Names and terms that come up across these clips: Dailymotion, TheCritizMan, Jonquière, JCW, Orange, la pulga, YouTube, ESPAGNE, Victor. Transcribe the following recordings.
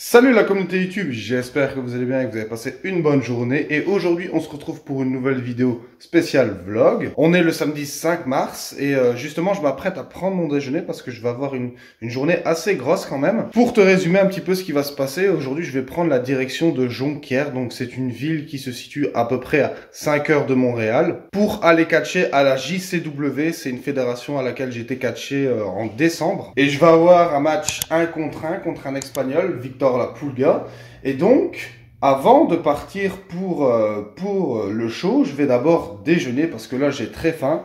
Salut la communauté YouTube, j'espère que vous allez bien et que vous avez passé une bonne journée. Et aujourd'hui on se retrouve pour une nouvelle vidéo spéciale vlog. On est le samedi 5 mars et justement je m'apprête à prendre mon déjeuner parce que je vais avoir une journée assez grosse quand même. Pour te résumer un petit peu ce qui va se passer, aujourd'hui je vais prendre la direction de Jonquière. Donc c'est une ville qui se situe à peu près à 5 heures de Montréal pour aller catcher à la JCW. C'est une fédération à laquelle j'étais catché en décembre. Et je vais avoir un match 1 contre 1 contre un Espagnol, Victor la Pulga. Et donc avant de partir pour le show, je vais d'abord déjeuner parce que là j'ai très faim.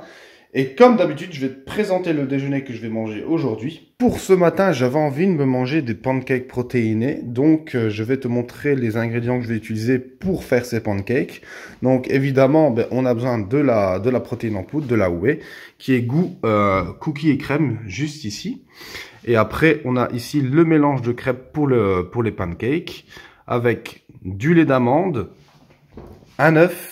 Et comme d'habitude, je vais te présenter le déjeuner que je vais manger aujourd'hui. Pour ce matin, j'avais envie de me manger des pancakes protéinés. Donc, je vais te montrer les ingrédients que je vais utiliser pour faire ces pancakes. Donc, évidemment, on a besoin de la protéine en poudre, de la whey, qui est goût cookie et crème, juste ici. Et après, on a ici le mélange de crêpes pour les pancakes, avec du lait d'amande, un œuf,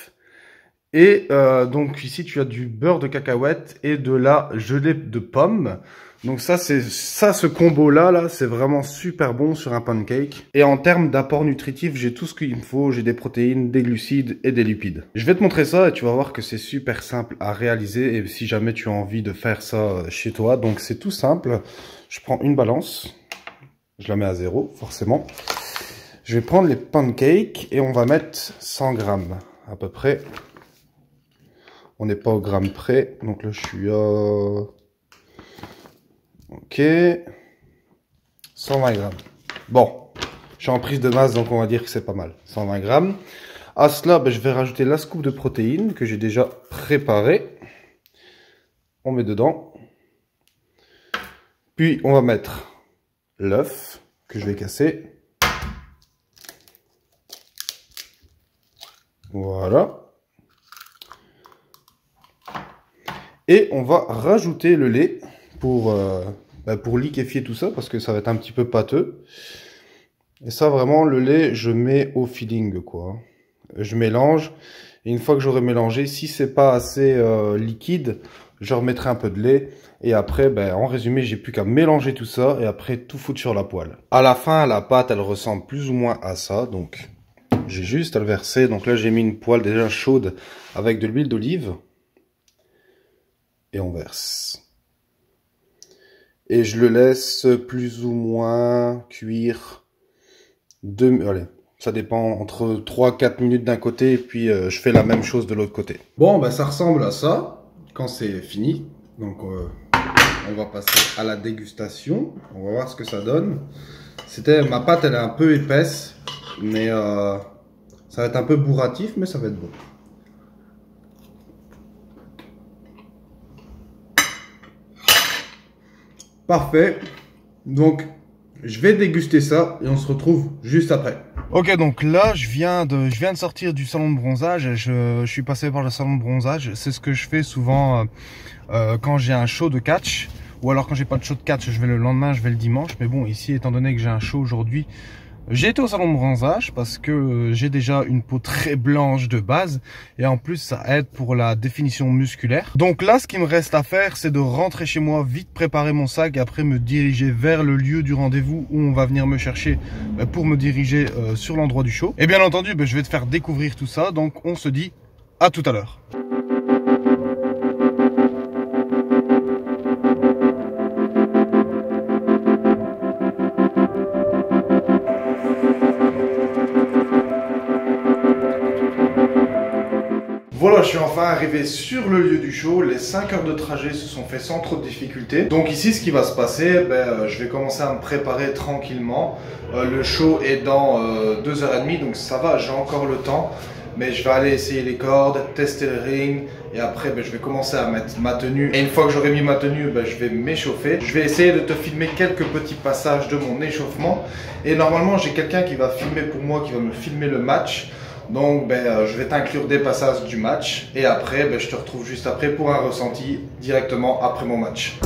et donc ici tu as du beurre de cacahuète et de la gelée de pommes. Donc ça, c'est ça, ce combo là c'est vraiment super bon sur un pancake. Et en termes d'apport nutritif, j'ai tout ce qu'il me faut. J'ai des protéines, des glucides et des lipides. Je vais te montrer ça et tu vas voir que c'est super simple à réaliser. Et si jamais tu as envie de faire ça chez toi, donc c'est tout simple. Je prends une balance, je la mets à 0 forcément. Je vais prendre les pancakes et on va mettre 100 grammes à peu près. On n'est pas au gramme près, donc là je suis à... Ok, 120 grammes. Bon, je suis en prise de masse, donc on va dire que c'est pas mal, 120 grammes. À cela, je vais rajouter la scoop de protéines que j'ai déjà préparée. On met dedans. Puis on va mettre l'œuf que je vais casser. Voilà. Et on va rajouter le lait pour liquéfier tout ça, parce que ça va être un petit peu pâteux. Et ça, vraiment, le lait, je mets au feeling, quoi. Je mélange. Et une fois que j'aurai mélangé, si c'est pas assez liquide, je remettrai un peu de lait. Et après, en résumé, j'ai plus qu'à mélanger tout ça et après tout foutre sur la poêle. À la fin, la pâte, elle ressemble plus ou moins à ça. Donc, j'ai juste à le verser. Donc là, j'ai mis une poêle déjà chaude avec de l'huile d'olive. Et on verse. Et je le laisse plus ou moins cuire. Allez, ça dépend, entre 3-4 minutes d'un côté, et puis je fais la même chose de l'autre côté. Bon, ça ressemble à ça, quand c'est fini. Donc, on va passer à la dégustation. On va voir ce que ça donne. Ma pâte, elle est un peu épaisse, mais ça va être un peu bourratif, mais ça va être bon. Parfait, donc je vais déguster ça et on se retrouve juste après. Ok, donc là je viens de sortir du salon de bronzage. Je suis passé par le salon de bronzage. C'est ce que je fais souvent quand j'ai un show de catch, ou alors quand j'ai pas de show de catch, je vais le lendemain, je vais le dimanche. Mais bon, ici, étant donné que j'ai un show aujourd'hui, j'ai été au salon de bronzage parce que j'ai déjà une peau très blanche de base, et en plus ça aide pour la définition musculaire. Donc là, ce qui me reste à faire, c'est de rentrer chez moi, vite préparer mon sac et après me diriger vers le lieu du rendez-vous où on va venir me chercher pour me diriger sur l'endroit du show. Et bien entendu, je vais te faire découvrir tout ça, donc on se dit à tout à l'heure. Voilà, je suis enfin arrivé sur le lieu du show. Les 5 heures de trajet se sont fait sans trop de difficultés. Donc ici, ce qui va se passer, je vais commencer à me préparer tranquillement. Le show est dans 2h30, donc ça va, j'ai encore le temps. Mais je vais aller essayer les cordes, tester le ring. Et après, je vais commencer à mettre ma tenue. Et une fois que j'aurai mis ma tenue, je vais m'échauffer. Je vais essayer de te filmer quelques petits passages de mon échauffement. Et normalement, j'ai quelqu'un qui va filmer pour moi, qui va me filmer le match. Donc je vais t'inclure des passages du match et après je te retrouve juste après pour un ressenti directement après mon match.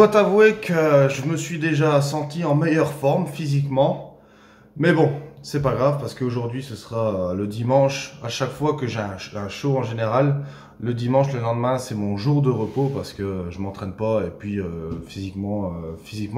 dois t'avouer que je me suis déjà senti en meilleure forme physiquement. Mais bon, c'est pas grave parce qu'aujourd'hui ce sera le dimanche. À chaque fois que j'ai un show en général, le dimanche, le lendemain, c'est mon jour de repos parce que je m'entraîne pas. Et puis physiquement,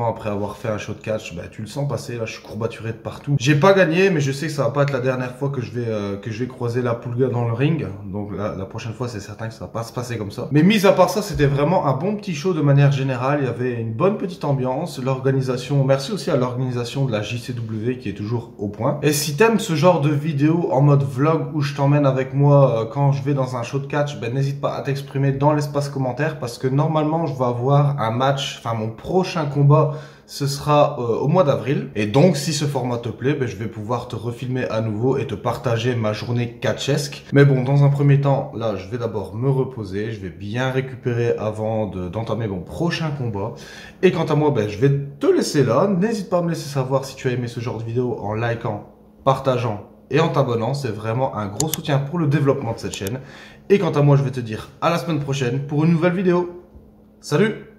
après avoir fait un show de catch, bah, tu le sens passer. Là, je suis courbaturé de partout. J'ai pas gagné, mais je sais que ça va pas être la dernière fois que je vais croiser la Pulga dans le ring. Donc la prochaine fois, c'est certain que ça va pas se passer comme ça. Mais mis à part ça, c'était vraiment un bon petit show de manière générale. Il y avait une bonne petite ambiance. L'organisation, merci aussi à l'organisation de la JCW qui est toujours au point. Et si t'aimes ce genre de vidéo en mode vlog où je t'emmène avec moi quand je vais dans un show de catch, ben, n'hésite pas à t'exprimer dans l'espace commentaire parce que normalement je vais avoir un match, enfin mon prochain combat ce sera au mois d'avril et donc si ce format te plaît, ben, je vais pouvoir te refilmer à nouveau et te partager ma journée catchesque. Mais bon, dans un premier temps, là je vais d'abord me reposer, je vais bien récupérer avant d'entamer mon prochain combat. Et quant à moi, ben, je vais te laisser là, n'hésite pas à me laisser savoir si tu as aimé ce genre de vidéo en likant, partageant et en t'abonnant, c'est vraiment un gros soutien pour le développement de cette chaîne. Et quant à moi, je vais te dire à la semaine prochaine pour une nouvelle vidéo. Salut!